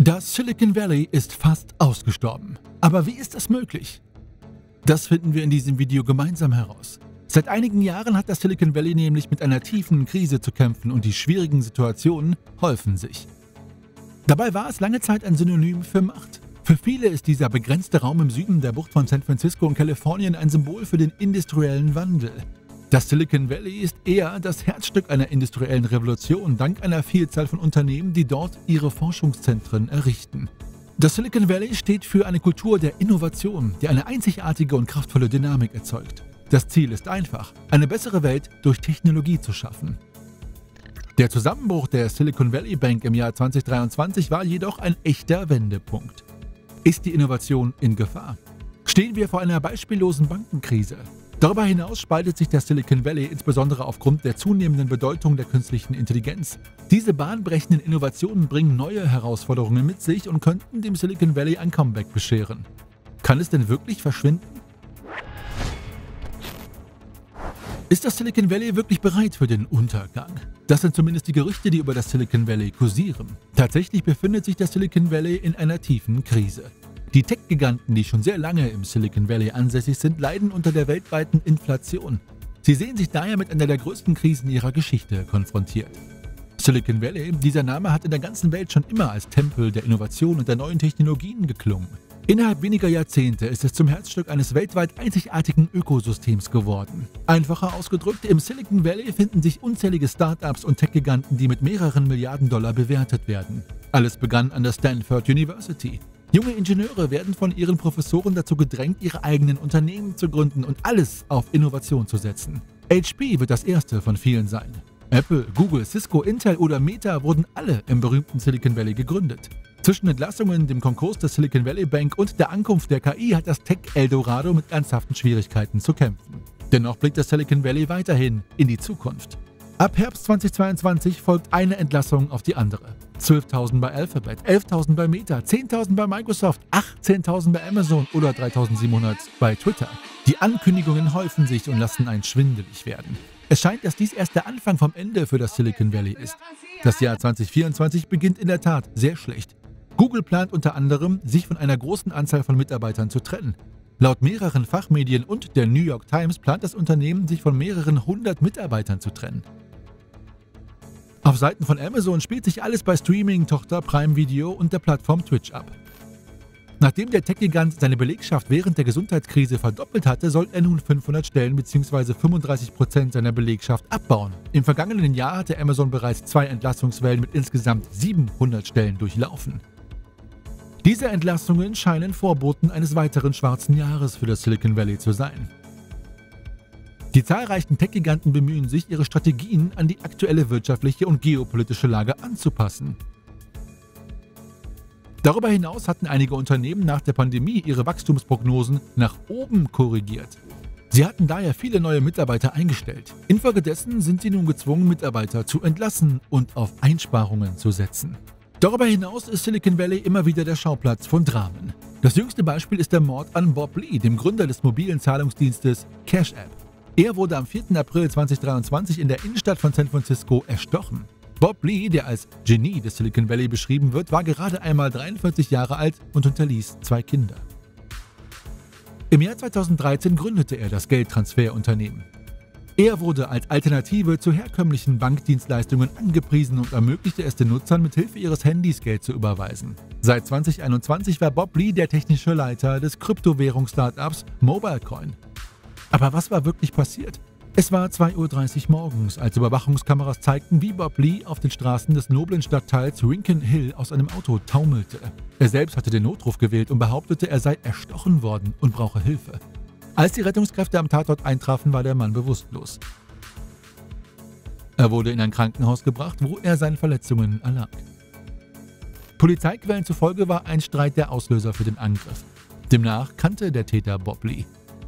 Das Silicon Valley ist fast ausgestorben. Aber wie ist das möglich? Das finden wir in diesem Video gemeinsam heraus. Seit einigen Jahren hat das Silicon Valley nämlich mit einer tiefen Krise zu kämpfen und die schwierigen Situationen häufen sich. Dabei war es lange Zeit ein Synonym für Macht. Für viele ist dieser begrenzte Raum im Süden der Bucht von San Francisco und Kalifornien ein Symbol für den industriellen Wandel. Das Silicon Valley ist eher das Herzstück einer industriellen Revolution, dank einer Vielzahl von Unternehmen, die dort ihre Forschungszentren errichten. Das Silicon Valley steht für eine Kultur der Innovation, die eine einzigartige und kraftvolle Dynamik erzeugt. Das Ziel ist einfach, eine bessere Welt durch Technologie zu schaffen. Der Zusammenbruch der Silicon Valley Bank im Jahr 2023 war jedoch ein echter Wendepunkt. Ist die Innovation in Gefahr? Stehen wir vor einer beispiellosen Bankenkrise? Darüber hinaus spaltet sich das Silicon Valley insbesondere aufgrund der zunehmenden Bedeutung der künstlichen Intelligenz. Diese bahnbrechenden Innovationen bringen neue Herausforderungen mit sich und könnten dem Silicon Valley ein Comeback bescheren. Kann es denn wirklich verschwinden? Ist das Silicon Valley wirklich bereit für den Untergang? Das sind zumindest die Gerüchte, die über das Silicon Valley kursieren. Tatsächlich befindet sich das Silicon Valley in einer tiefen Krise. Die Tech-Giganten, die schon sehr lange im Silicon Valley ansässig sind, leiden unter der weltweiten Inflation. Sie sehen sich daher mit einer der größten Krisen ihrer Geschichte konfrontiert. Silicon Valley, dieser Name hat in der ganzen Welt schon immer als Tempel der Innovation und der neuen Technologien geklungen. Innerhalb weniger Jahrzehnte ist es zum Herzstück eines weltweit einzigartigen Ökosystems geworden. Einfacher ausgedrückt, im Silicon Valley finden sich unzählige Startups und Tech-Giganten, die mit mehreren Milliarden Dollar bewertet werden. Alles begann an der Stanford University. Junge Ingenieure werden von ihren Professoren dazu gedrängt, ihre eigenen Unternehmen zu gründen und alles auf Innovation zu setzen. HP wird das erste von vielen sein. Apple, Google, Cisco, Intel oder Meta wurden alle im berühmten Silicon Valley gegründet. Zwischen Entlassungen, dem Konkurs der Silicon Valley Bank und der Ankunft der KI hat das Tech-Eldorado mit ernsthaften Schwierigkeiten zu kämpfen. Dennoch blickt das Silicon Valley weiterhin in die Zukunft. Ab Herbst 2022 folgt eine Entlassung auf die andere. 12.000 bei Alphabet, 11.000 bei Meta, 10.000 bei Microsoft, 18.000 bei Amazon oder 3.700 bei Twitter. Die Ankündigungen häufen sich und lassen einen schwindelig werden. Es scheint, dass dies erst der Anfang vom Ende für das Silicon Valley ist. Das Jahr 2024 beginnt in der Tat sehr schlecht. Google plant unter anderem, sich von einer großen Anzahl von Mitarbeitern zu trennen. Laut mehreren Fachmedien und der New York Times plant das Unternehmen, sich von mehreren hundert Mitarbeitern zu trennen. Auf Seiten von Amazon spielt sich alles bei Streaming-Tochter Prime Video und der Plattform Twitch ab. Nachdem der Tech-Gigant seine Belegschaft während der Gesundheitskrise verdoppelt hatte, soll er nun 500 Stellen bzw. 35% seiner Belegschaft abbauen. Im vergangenen Jahr hatte Amazon bereits zwei Entlassungswellen mit insgesamt 700 Stellen durchlaufen. Diese Entlassungen scheinen Vorboten eines weiteren schwarzen Jahres für das Silicon Valley zu sein. Die zahlreichen Tech-Giganten bemühen sich, ihre Strategien an die aktuelle wirtschaftliche und geopolitische Lage anzupassen. Darüber hinaus hatten einige Unternehmen nach der Pandemie ihre Wachstumsprognosen nach oben korrigiert. Sie hatten daher viele neue Mitarbeiter eingestellt. Infolgedessen sind sie nun gezwungen, Mitarbeiter zu entlassen und auf Einsparungen zu setzen. Darüber hinaus ist Silicon Valley immer wieder der Schauplatz von Dramen. Das jüngste Beispiel ist der Mord an Bob Lee, dem Gründer des mobilen Zahlungsdienstes Cash App. Er wurde am 4. April 2023 in der Innenstadt von San Francisco erstochen. Bob Lee, der als Genie des Silicon Valley beschrieben wird, war gerade einmal 43 Jahre alt und hinterließ zwei Kinder. Im Jahr 2013 gründete er das Geldtransferunternehmen. Er wurde als Alternative zu herkömmlichen Bankdienstleistungen angepriesen und ermöglichte es den Nutzern, mithilfe ihres Handys Geld zu überweisen. Seit 2021 war Bob Lee der technische Leiter des Kryptowährungs-Startups MobileCoin. Aber was war wirklich passiert? Es war 2.30 Uhr morgens, als Überwachungskameras zeigten, wie Bob Lee auf den Straßen des noblen Stadtteils Rincon Hill aus einem Auto taumelte. Er selbst hatte den Notruf gewählt und behauptete, er sei erstochen worden und brauche Hilfe. Als die Rettungskräfte am Tatort eintrafen, war der Mann bewusstlos. Er wurde in ein Krankenhaus gebracht, wo er seinen Verletzungen erlag. Polizeiquellen zufolge war ein Streit der Auslöser für den Angriff. Demnach kannte der Täter Bob Lee.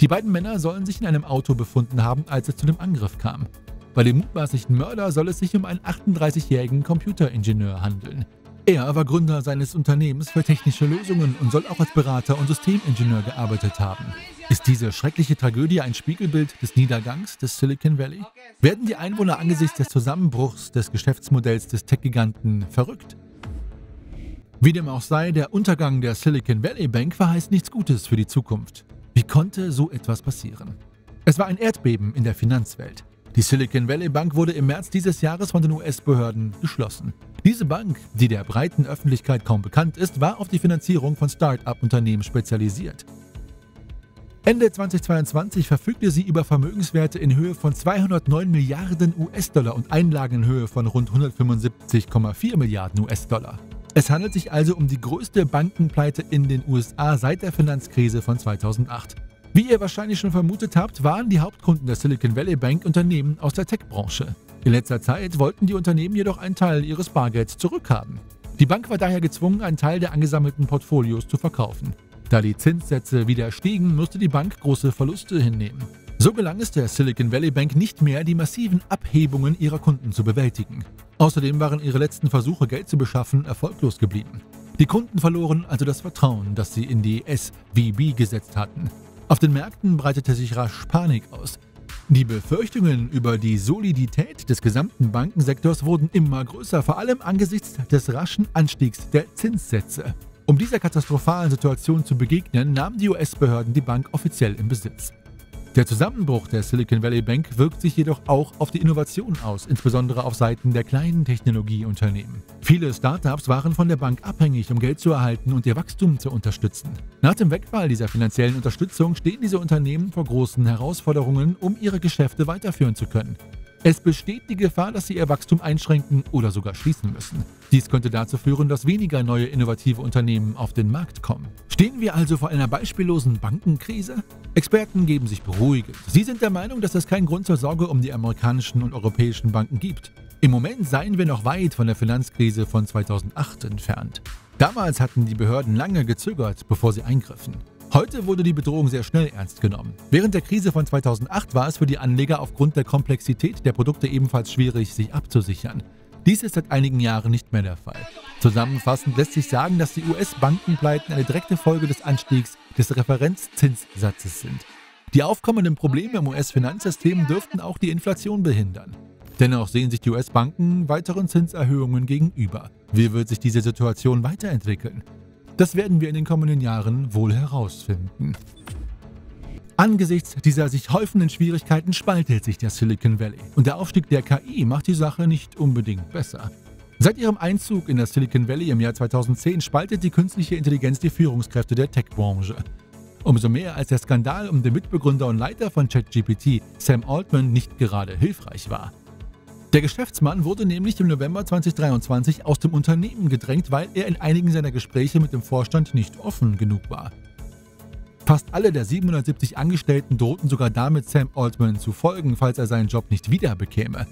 Die beiden Männer sollen sich in einem Auto befunden haben, als es zu dem Angriff kam. Bei dem mutmaßlichen Mörder soll es sich um einen 38-jährigen Computeringenieur handeln. Er war Gründer seines Unternehmens für technische Lösungen und soll auch als Berater und Systemingenieur gearbeitet haben. Ist diese schreckliche Tragödie ein Spiegelbild des Niedergangs des Silicon Valley? Werden die Einwohner angesichts des Zusammenbruchs des Geschäftsmodells des Tech-Giganten verrückt? Wie dem auch sei, der Untergang der Silicon Valley Bank verheißt nichts Gutes für die Zukunft. Wie konnte so etwas passieren? Es war ein Erdbeben in der Finanzwelt. Die Silicon Valley Bank wurde im März dieses Jahres von den US-Behörden geschlossen. Diese Bank, die der breiten Öffentlichkeit kaum bekannt ist, war auf die Finanzierung von Start-up-Unternehmen spezialisiert. Ende 2022 verfügte sie über Vermögenswerte in Höhe von 209 Milliarden US-Dollar und Einlagen in Höhe von rund 175,4 Milliarden US-Dollar. Es handelt sich also um die größte Bankenpleite in den USA seit der Finanzkrise von 2008. Wie ihr wahrscheinlich schon vermutet habt, waren die Hauptkunden der Silicon Valley Bank Unternehmen aus der Tech-Branche. In letzter Zeit wollten die Unternehmen jedoch einen Teil ihres Bargelds zurückhaben. Die Bank war daher gezwungen, einen Teil der angesammelten Portfolios zu verkaufen. Da die Zinssätze wieder stiegen, musste die Bank große Verluste hinnehmen. So gelang es der Silicon Valley Bank nicht mehr, die massiven Abhebungen ihrer Kunden zu bewältigen. Außerdem waren ihre letzten Versuche, Geld zu beschaffen, erfolglos geblieben. Die Kunden verloren also das Vertrauen, das sie in die SVB gesetzt hatten. Auf den Märkten breitete sich rasch Panik aus. Die Befürchtungen über die Solidität des gesamten Bankensektors wurden immer größer, vor allem angesichts des raschen Anstiegs der Zinssätze. Um dieser katastrophalen Situation zu begegnen, nahmen die US-Behörden die Bank offiziell in Besitz. Der Zusammenbruch der Silicon Valley Bank wirkt sich jedoch auch auf die Innovation aus, insbesondere auf Seiten der kleinen Technologieunternehmen. Viele Startups waren von der Bank abhängig, um Geld zu erhalten und ihr Wachstum zu unterstützen. Nach dem Wegfall dieser finanziellen Unterstützung stehen diese Unternehmen vor großen Herausforderungen, um ihre Geschäfte weiterführen zu können. Es besteht die Gefahr, dass sie ihr Wachstum einschränken oder sogar schließen müssen. Dies könnte dazu führen, dass weniger neue innovative Unternehmen auf den Markt kommen. Stehen wir also vor einer beispiellosen Bankenkrise? Experten geben sich beruhigend. Sie sind der Meinung, dass es keinen Grund zur Sorge um die amerikanischen und europäischen Banken gibt. Im Moment seien wir noch weit von der Finanzkrise von 2008 entfernt. Damals hatten die Behörden lange gezögert, bevor sie eingriffen. Heute wurde die Bedrohung sehr schnell ernst genommen. Während der Krise von 2008 war es für die Anleger aufgrund der Komplexität der Produkte ebenfalls schwierig, sich abzusichern. Dies ist seit einigen Jahren nicht mehr der Fall. Zusammenfassend lässt sich sagen, dass die US-Bankenpleiten eine direkte Folge des Anstiegs des Referenzzinssatzes sind. Die aufkommenden Probleme im US-Finanzsystem dürften auch die Inflation behindern. Dennoch sehen sich die US-Banken weiteren Zinserhöhungen gegenüber. Wie wird sich diese Situation weiterentwickeln? Das werden wir in den kommenden Jahren wohl herausfinden. Angesichts dieser sich häufenden Schwierigkeiten spaltet sich der Silicon Valley. Und der Aufstieg der KI macht die Sache nicht unbedingt besser. Seit ihrem Einzug in das Silicon Valley im Jahr 2010 spaltet die künstliche Intelligenz die Führungskräfte der Tech-Branche. Umso mehr, als der Skandal um den Mitbegründer und Leiter von ChatGPT, Sam Altman, nicht gerade hilfreich war. Der Geschäftsmann wurde nämlich im November 2023 aus dem Unternehmen gedrängt, weil er in einigen seiner Gespräche mit dem Vorstand nicht offen genug war. Fast alle der 770 Angestellten drohten sogar damit, Sam Altman zu folgen, falls er seinen Job nicht wiederbekäme.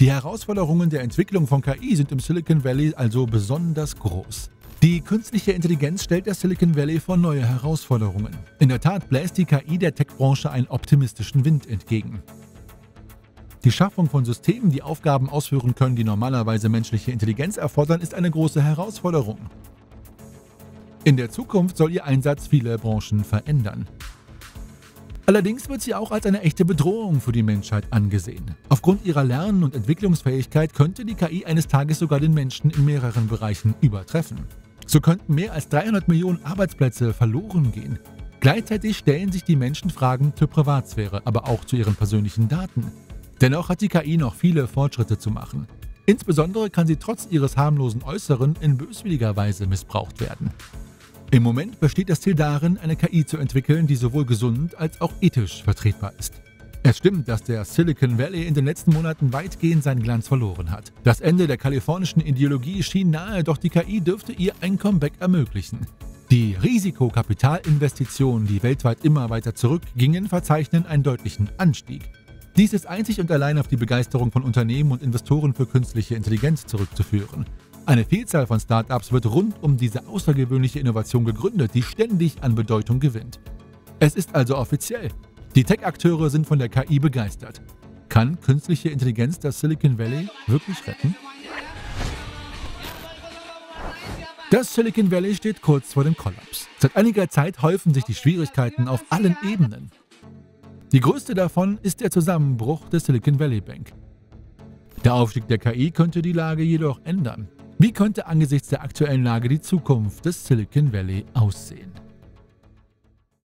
Die Herausforderungen der Entwicklung von KI sind im Silicon Valley also besonders groß. Die künstliche Intelligenz stellt der Silicon Valley vor neue Herausforderungen. In der Tat bläst die KI der Tech-Branche einen optimistischen Wind entgegen. Die Schaffung von Systemen, die Aufgaben ausführen können, die normalerweise menschliche Intelligenz erfordern, ist eine große Herausforderung. In der Zukunft soll ihr Einsatz viele Branchen verändern. Allerdings wird sie auch als eine echte Bedrohung für die Menschheit angesehen. Aufgrund ihrer Lern- und Entwicklungsfähigkeit könnte die KI eines Tages sogar den Menschen in mehreren Bereichen übertreffen. So könnten mehr als 300 Millionen Arbeitsplätze verloren gehen. Gleichzeitig stellen sich die Menschen Fragen zur Privatsphäre, aber auch zu ihren persönlichen Daten. Dennoch hat die KI noch viele Fortschritte zu machen. Insbesondere kann sie trotz ihres harmlosen Äußeren in böswilliger Weise missbraucht werden. Im Moment besteht das Ziel darin, eine KI zu entwickeln, die sowohl gesund als auch ethisch vertretbar ist. Es stimmt, dass der Silicon Valley in den letzten Monaten weitgehend seinen Glanz verloren hat. Das Ende der kalifornischen Ideologie schien nahe, doch die KI dürfte ihr ein Comeback ermöglichen. Die Risikokapitalinvestitionen, die weltweit immer weiter zurückgingen, verzeichnen einen deutlichen Anstieg. Dies ist einzig und allein auf die Begeisterung von Unternehmen und Investoren für künstliche Intelligenz zurückzuführen. Eine Vielzahl von Startups wird rund um diese außergewöhnliche Innovation gegründet, die ständig an Bedeutung gewinnt. Es ist also offiziell. Die Tech-Akteure sind von der KI begeistert. Kann künstliche Intelligenz das Silicon Valley wirklich retten? Das Silicon Valley steht kurz vor dem Kollaps. Seit einiger Zeit häufen sich die Schwierigkeiten auf allen Ebenen. Die größte davon ist der Zusammenbruch der Silicon Valley Bank. Der Aufstieg der KI könnte die Lage jedoch ändern. Wie könnte angesichts der aktuellen Lage die Zukunft des Silicon Valley aussehen?